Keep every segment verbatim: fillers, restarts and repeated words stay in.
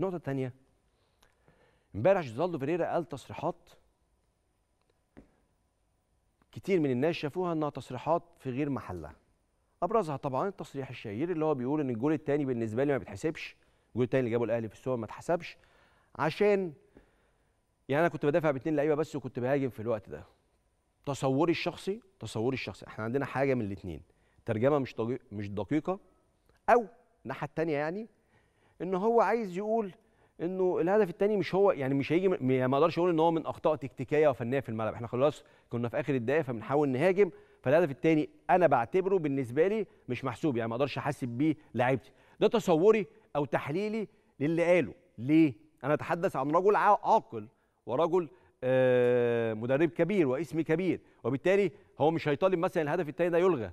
النقطه الثانيه، امبارح جيزالدو فيريرا قال تصريحات كتير من الناس شافوها انها تصريحات في غير محلها. ابرزها طبعا التصريح الشهير اللي هو بيقول ان الجول الثاني بالنسبه لي ما بيتحسبش، الجول الثاني اللي جابه الاهلي في السوبر ما اتحسبش عشان يعني انا كنت بدافع باثنين لعيبه بس وكنت بهاجم في الوقت ده. تصوري الشخصي، تصوري الشخصي احنا عندنا حاجه من الاثنين، ترجمه مش مش دقيقه، او الناحيه الثانيه يعني ان هو عايز يقول انه الهدف الثاني مش هو، يعني مش هيجي، ما اقدرش اقول ان هو من اخطاء تكتيكيه وفنيه في الملعب، احنا خلاص كنا في اخر الدقيقه فبنحاول نهاجم، فالهدف الثاني انا بعتبره بالنسبه لي مش محسوب، يعني ما اقدرش احاسب بيه لاعيبتي. ده تصوري او تحليلي للي قاله. ليه؟ انا اتحدث عن رجل عاقل ورجل آه مدرب كبير واسم كبير، وبالتالي هو مش هيطالب مثلا الهدف الثاني ده يلغى،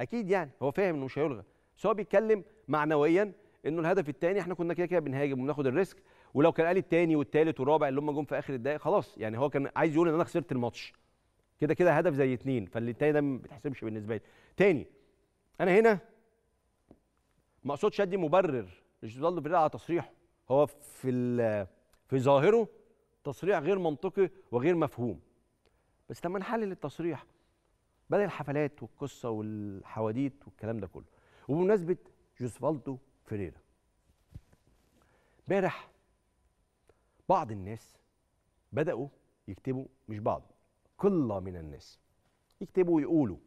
اكيد يعني هو فاهم انه مش هيلغى، بس هو بيتكلم معنويا انه الهدف الثاني احنا كنا كده كده بنهاجم وبناخد الريسك، ولو كان قال الثاني والثالث والرابع اللي هم جم في اخر الدقائق خلاص، يعني هو كان عايز يقول ان انا خسرت الماتش كده كده، هدف زي اتنين، فالتاني ده ما بيتحسبش بالنسبه لي. تاني، انا هنا ما اقصدش ادي مبرر لجيزالدو فيريرا على تصريحه، هو في في ظاهره تصريح غير منطقي وغير مفهوم، بس لما نحلل التصريح بدل الحفلات والقصه والحواديت والكلام ده كله. وبمناسبه جوزفالدو فيريرا، امبارح بعض الناس بداوا يكتبوا، مش بعض، قله من الناس يكتبوا ويقولوا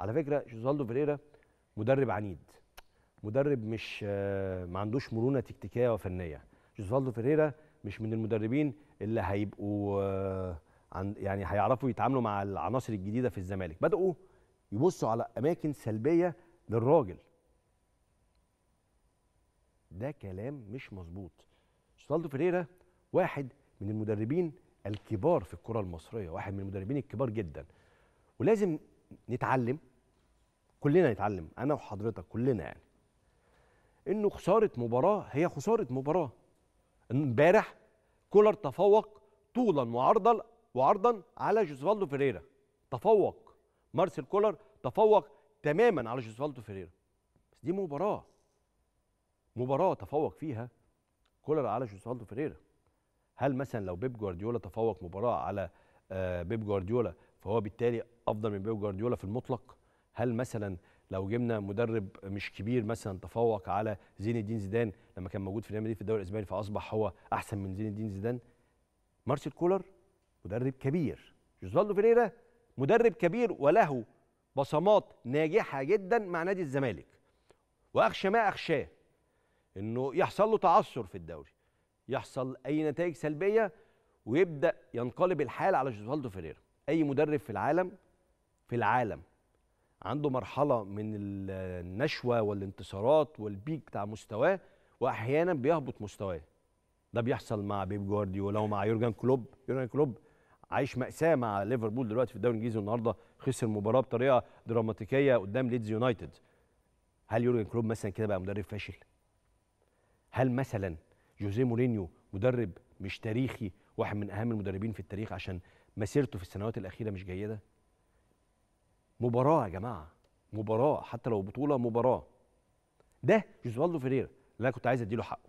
على فكره جوزفالدو فيريرا مدرب عنيد، مدرب مش ما عندوش مرونه تكتيكيه وفنيه، جوزفالدو فيريرا مش من المدربين اللي هيبقوا يعني هيعرفوا يتعاملوا مع العناصر الجديده في الزمالك. بداوا يبصوا على اماكن سلبيه للراجل. ده كلام مش مظبوط. جوزفالدو فيريرا واحد من المدربين الكبار في الكره المصريه، واحد من المدربين الكبار جدا، ولازم نتعلم كلنا، نتعلم انا وحضرتك كلنا، يعني انه خساره مباراه هي خساره مباراه. امبارح كولر تفوق طولا وعرضا وعرضا على جوزفالدو فيريرا، تفوق مارسيل كولر، تفوق تماما على جوزفالدو فيريرا، بس دي مباراه، مباراه تفوق فيها كولر على جوزفالدو فيريرا. هل مثلا لو بيب جوارديولا تفوق مباراه على بيب جوارديولا فهو بالتالي افضل من بيب جوارديولا في المطلق؟ هل مثلا لو جبنا مدرب مش كبير مثلا تفوق على زين الدين زيدان لما كان موجود في ريال مدريد في الدوري الاسباني فاصبح هو احسن من زين الدين زيدان؟ مارسيل كولر مدرب كبير، جوزفالدو فيريرا مدرب كبير وله بصمات ناجحه جدا مع نادي الزمالك، واخشى ما اخشاه انه يحصل له تعثر في الدوري، يحصل اي نتائج سلبيه ويبدا ينقلب الحال على جوزفالدو فيريرا. اي مدرب في العالم، في العالم عنده مرحله من النشوه والانتصارات والبيك بتاع مستواه، واحيانا بيهبط مستواه. ده بيحصل مع بيب جوارديولا ومع يورجن كلوب. يورجن كلوب عايش ماساه مع ليفربول دلوقتي في الدوري الانجليزي، والنهارده خسر مباراه بطريقه دراماتيكيه قدام ليدز يونايتد. هل يورجن كلوب مثلا كده بقى مدرب فاشل؟ هل مثلا جوزيه مورينيو مدرب مش تاريخي، واحد من اهم المدربين في التاريخ عشان مسيرته في السنوات الاخيره مش جيده؟ مباراه يا جماعه، مباراه، حتى لو بطوله مباراه. ده جوزفالدو فيريرا اللي انا كنت عايز اديله حقه.